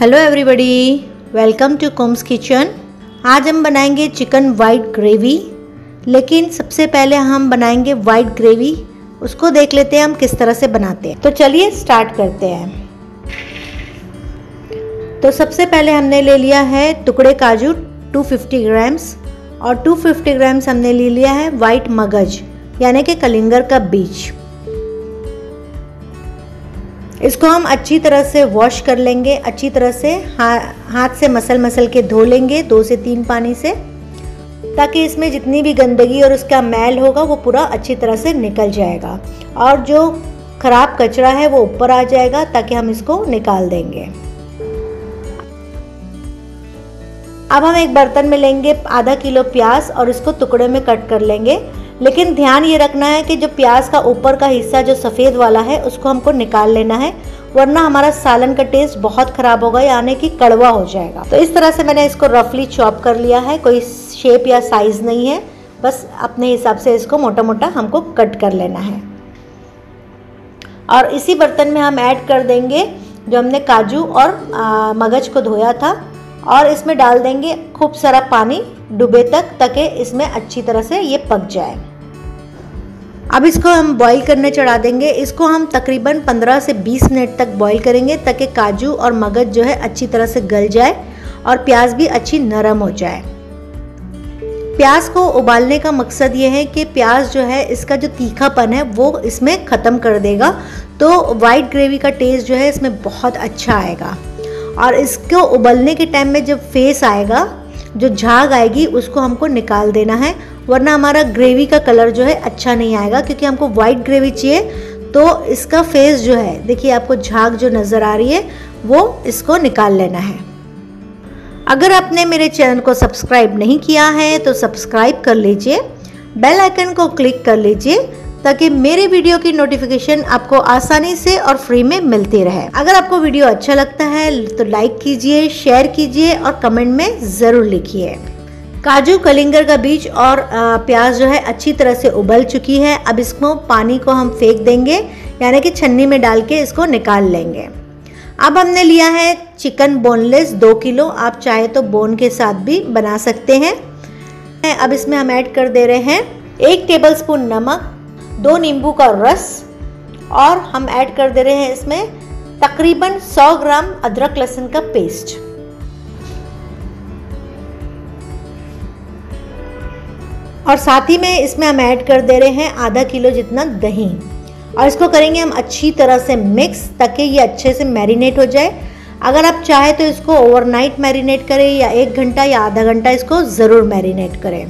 Hello everybody, welcome to कुम्स kitchen. आज हम बनाएंगे चिकन वाइट ग्रेवी, लेकिन सबसे पहले हम बनाएंगे वाइट ग्रेवी। उसको देख लेते हैं हम किस तरह से बनाते हैं। तो चलिए स्टार्ट करते हैं। तो सबसे पहले हमने ले लिया है टुकड़े काजू 250 ग्राम्स और 250 ग्राम्स हमने ले लिया है वाइट मगज यानी कि कलिंगर का बीज। इसको हम अच्छी तरह से वॉश कर लेंगे, अच्छी तरह से हाथ से मसल के धो लेंगे 2 से 3 पानी से, ताकि इसमें जितनी भी गंदगी और उसका मैल होगा वो पूरा अच्छी तरह से निकल जाएगा और जो खराब कचरा है वो ऊपर आ जाएगा, ताकि हम इसको निकाल देंगे। अब हम एक बर्तन में लेंगे आधा किलो प्याज और इसको टुकड़े में कट कर लेंगे, लेकिन ध्यान ये रखना है कि जो प्याज का ऊपर का हिस्सा जो सफ़ेद वाला है उसको हमको निकाल लेना है, वरना हमारा सालन का टेस्ट बहुत ख़राब होगा यानी कि कड़वा हो जाएगा। तो इस तरह से मैंने इसको रफली चॉप कर लिया है, कोई शेप या साइज़ नहीं है, बस अपने हिसाब से इसको मोटा मोटा हमको कट कर लेना है। और इसी बर्तन में हम ऐड कर देंगे जो हमने काजू और मगज को धोया था, और इसमें डाल देंगे खूब सारा पानी डूबे तक, ताकि इसमें अच्छी तरह से ये पक जाए। अब इसको हम बॉईल करने चढ़ा देंगे। इसको हम तकरीबन 15 से 20 मिनट तक बॉईल करेंगे, ताकि काजू और मगज जो है अच्छी तरह से गल जाए और प्याज भी अच्छी नरम हो जाए। प्याज को उबालने का मकसद ये है कि प्याज जो है इसका जो तीखापन है वो इसमें ख़त्म कर देगा, तो वाइट ग्रेवी का टेस्ट जो है इसमें बहुत अच्छा आएगा। और इसको उबलने के टाइम में जब फेस आएगा, जो झाग आएगी, उसको हमको निकाल देना है, वरना हमारा ग्रेवी का कलर जो है अच्छा नहीं आएगा, क्योंकि हमको वाइट ग्रेवी चाहिए। तो इसका फेस जो है, देखिए आपको झाग जो नज़र आ रही है वो इसको निकाल लेना है। अगर आपने मेरे चैनल को सब्सक्राइब नहीं किया है तो सब्सक्राइब कर लीजिए, बेल आइकन को क्लिक कर लीजिए, ताकि मेरे वीडियो की नोटिफिकेशन आपको आसानी से और फ्री में मिलती रहे। अगर आपको वीडियो अच्छा लगता है तो लाइक कीजिए, शेयर कीजिए और कमेंट में ज़रूर लिखिए। काजू, कलिंगर का बीज और प्याज जो है अच्छी तरह से उबल चुकी है। अब इसको पानी को हम फेंक देंगे, यानी कि छन्नी में डाल के इसको निकाल लेंगे। अब हमने लिया है चिकन बोनलेस 2 किलो, आप चाहे तो बोन के साथ भी बना सकते हैं। अब इसमें हम ऐड कर दे रहे हैं 1 टेबलस्पून नमक, 2 नींबू का रस, और हम ऐड कर दे रहे हैं इसमें तकरीबन 100 ग्राम अदरक लहसुन का पेस्ट। और साथ ही में इसमें हम ऐड कर दे रहे हैं आधा किलो जितना दही, और इसको करेंगे हम अच्छी तरह से मिक्स, ताकि ये अच्छे से मैरिनेट हो जाए। अगर आप चाहे तो इसको ओवरनाइट मैरिनेट करें या 1 घंटा या आधा घंटा इसको ज़रूर मैरिनेट करें।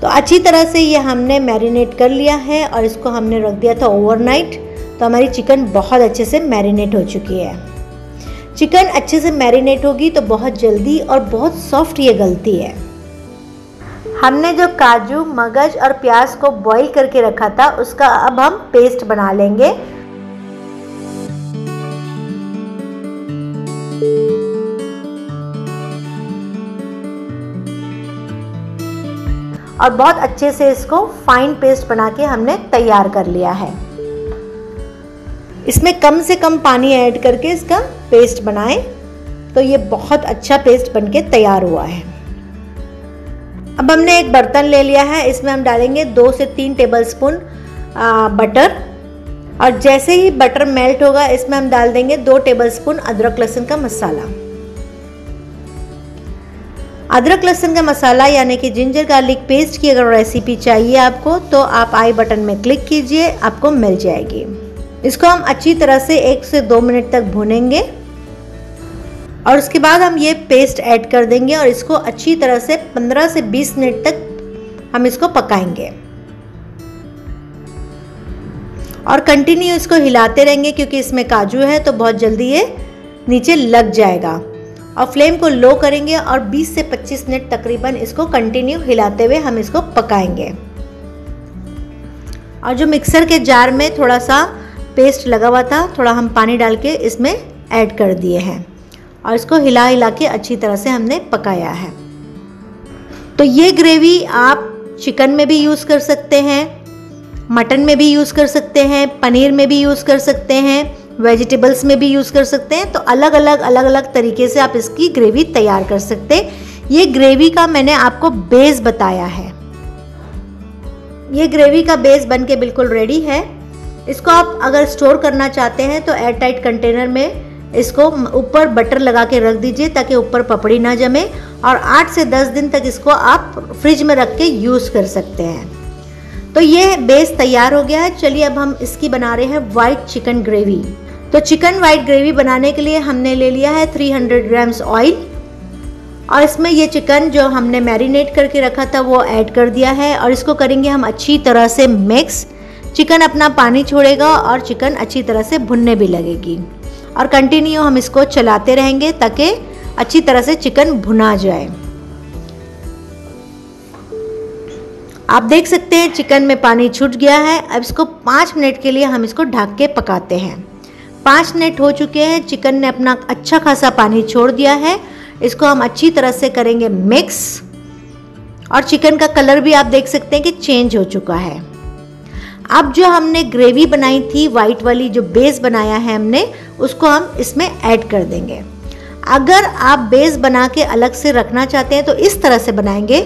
तो अच्छी तरह से ये हमने मैरिनेट कर लिया है और इसको हमने रख दिया था ओवरनाइट, तो हमारी चिकन बहुत अच्छे से मैरिनेट हो चुकी है। चिकन अच्छे से मैरिनेट होगी तो बहुत जल्दी और बहुत सॉफ्ट ये गलती है। हमने जो काजू, मगज और प्याज को बॉईल करके रखा था उसका अब हम पेस्ट बना लेंगे। और बहुत अच्छे से इसको फाइन पेस्ट बना के हमने तैयार कर लिया है। इसमें कम से कम पानी ऐड करके इसका पेस्ट बनाएं, तो ये बहुत अच्छा पेस्ट बनके तैयार हुआ है। अब हमने एक बर्तन ले लिया है, इसमें हम डालेंगे 2 से 3 टेबलस्पून बटर, और जैसे ही बटर मेल्ट होगा इसमें हम डाल देंगे 2 टेबलस्पून अदरक लहसुन का मसाला। अदरक लहसुन का मसाला यानी कि जिंजर गार्लिक पेस्ट की अगर रेसिपी चाहिए आपको, तो आप आई बटन में क्लिक कीजिए, आपको मिल जाएगी। इसको हम अच्छी तरह से 1 से 2 मिनट तक भूनेंगे, और उसके बाद हम ये पेस्ट ऐड कर देंगे और इसको अच्छी तरह से 15 से 20 मिनट तक हम इसको पकाएंगे और कंटिन्यू इसको हिलाते रहेंगे, क्योंकि इसमें काजू है तो बहुत जल्दी ये नीचे लग जाएगा। और फ्लेम को लो करेंगे और 20 से 25 मिनट तकरीबन इसको कंटिन्यू हिलाते हुए हम इसको पकाएंगे। और जो मिक्सर के जार में थोड़ा सा पेस्ट लगा हुआ था, थोड़ा हम पानी डाल के इसमें ऐड कर दिए हैं और इसको हिला हिला के अच्छी तरह से हमने पकाया है। तो ये ग्रेवी आप चिकन में भी यूज़ कर सकते हैं, मटन में भी यूज़ कर सकते हैं, पनीर में भी यूज़ कर सकते हैं, वेजिटेबल्स में भी यूज़ कर सकते हैं। तो अलग अलग तरीके से आप इसकी ग्रेवी तैयार कर सकते। ये ग्रेवी का मैंने आपको बेस बताया है, ये ग्रेवी का बेस बनके बिल्कुल रेडी है। इसको आप अगर स्टोर करना चाहते हैं तो एयर टाइट कंटेनर में इसको ऊपर बटर लगा के रख दीजिए ताकि ऊपर पपड़ी ना जमे, और 8 से 10 दिन तक इसको आप फ्रिज में रख के यूज़ कर सकते हैं। तो ये बेस तैयार हो गया है। चलिए अब हम इसकी बना रहे हैं वाइट चिकन ग्रेवी। तो चिकन वाइट ग्रेवी बनाने के लिए हमने ले लिया है 300 ग्राम्स ऑयल, और इसमें ये चिकन जो हमने मैरिनेट करके रखा था वो ऐड कर दिया है, और इसको करेंगे हम अच्छी तरह से मिक्स। चिकन अपना पानी छोड़ेगा और चिकन अच्छी तरह से भुनने भी लगेगी, और कंटिन्यू हम इसको चलाते रहेंगे ताकि अच्छी तरह से चिकन भुना जाए। आप देख सकते हैं चिकन में पानी छूट गया है। अब इसको 5 मिनट के लिए हम इसको ढक के पकाते हैं। 5 मिनट हो चुके हैं, चिकन ने अपना अच्छा खासा पानी छोड़ दिया है। इसको हम अच्छी तरह से करेंगे मिक्स, और चिकन का कलर भी आप देख सकते हैं कि चेंज हो चुका है। अब जो हमने ग्रेवी बनाई थी वाइट वाली, जो बेस बनाया है हमने, उसको हम इसमें ऐड कर देंगे। अगर आप बेस बना के अलग से रखना चाहते हैं तो इस तरह से बनाएंगे,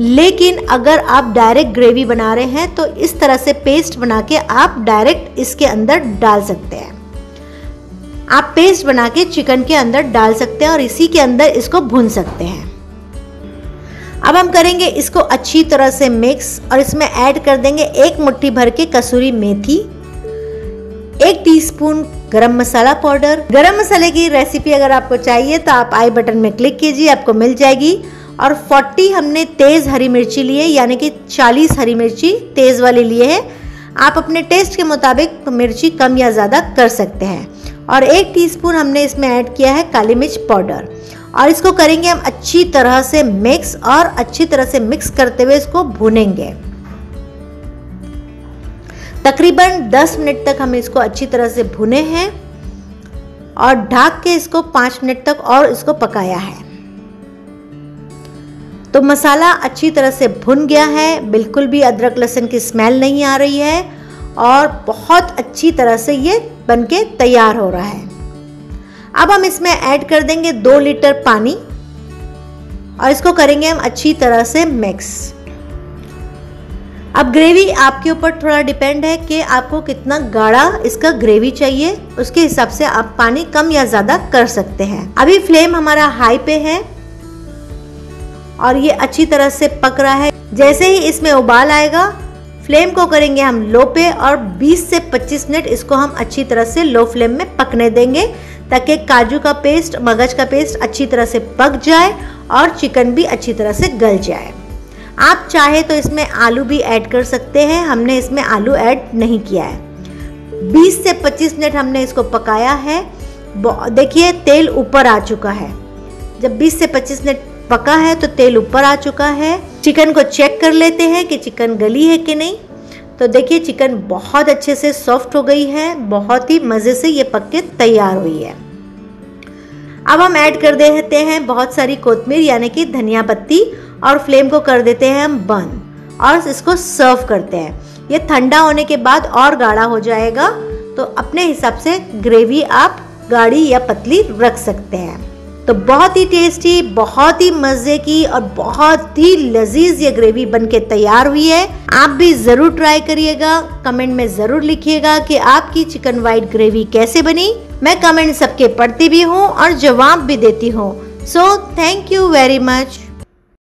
लेकिन अगर आप डायरेक्ट ग्रेवी बना रहे हैं तो इस तरह से पेस्ट बना के आप डायरेक्ट इसके अंदर डाल सकते हैं। आप पेस्ट बना के चिकन के अंदर डाल सकते हैं और इसी के अंदर इसको भून सकते हैं। अब हम करेंगे इसको अच्छी तरह से मिक्स, और इसमें ऐड कर देंगे 1 मुट्ठी भर के कसूरी मेथी, 1 टीस्पून गरम मसाला पाउडर। गरम मसाले की रेसिपी अगर आपको चाहिए तो आप आई बटन में क्लिक कीजिए, आपको मिल जाएगी। और 40 हमने तेज़ हरी मिर्ची लिए, यानी कि 40 हरी मिर्ची तेज़ वाली लिए हैं। आप अपने टेस्ट के मुताबिक मिर्ची कम या ज़्यादा कर सकते हैं। और 1 टीस्पून हमने इसमें ऐड किया है काली मिर्च पाउडर, और इसको करेंगे हम अच्छी तरह से मिक्स, और अच्छी तरह से मिक्स करते हुए इसको भूनेंगे। तकरीबन 10 मिनट तक हम इसको अच्छी तरह से भुने हैं, और ढक के इसको 5 मिनट तक और इसको पकाया है। तो मसाला अच्छी तरह से भुन गया है, बिल्कुल भी अदरक लहसुन की स्मेल नहीं आ रही है, और बहुत अच्छी तरह से ये बनके तैयार हो रहा है। अब हम इसमें ऐड कर देंगे 2 लीटर पानी, और इसको करेंगे हम अच्छी तरह से मिक्स। अब ग्रेवी आपके ऊपर थोड़ा डिपेंड है कि आपको कितना गाढ़ा इसका ग्रेवी चाहिए, उसके हिसाब से आप पानी कम या ज़्यादा कर सकते हैं। अभी फ्लेम हमारा हाई पे है, और ये अच्छी तरह से पक रहा है। जैसे ही इसमें उबाल आएगा, फ्लेम को करेंगे हम लो पे, और 20 से 25 मिनट इसको हम अच्छी तरह से लो फ्लेम में पकने देंगे ताकि काजू का पेस्ट, मगज का पेस्ट अच्छी तरह से पक जाए और चिकन भी अच्छी तरह से गल जाए। आप चाहे तो इसमें आलू भी ऐड कर सकते हैं, हमने इसमें आलू ऐड नहीं किया है। 20 से 25 मिनट हमने इसको पकाया है। देखिए तेल ऊपर आ चुका है। जब 20 से 25 मिनट पका है तो तेल ऊपर आ चुका है। चिकन को चेक कर लेते हैं कि चिकन गली है कि नहीं। तो देखिए चिकन बहुत अच्छे से सॉफ्ट हो गई है, बहुत ही मज़े से ये पक के तैयार हुई है। अब हम ऐड कर देते हैं बहुत सारी कोतमीर, यानी कि धनिया पत्ती, और फ्लेम को कर देते हैं हम बंद, और इसको सर्व करते हैं। ये ठंडा होने के बाद और गाढ़ा हो जाएगा, तो अपने हिसाब से ग्रेवी आप गाढ़ी या पतली रख सकते हैं। तो बहुत ही टेस्टी, बहुत ही मज़े की और बहुत ही लजीज ये ग्रेवी बनके तैयार हुई है। आप भी ज़रूर ट्राई करिएगा, कमेंट में ज़रूर लिखिएगा कि आपकी चिकन वाइट ग्रेवी कैसे बनी। मैं कमेंट सबके पढ़ती भी हूँ और जवाब भी देती हूँ। So thank you very much.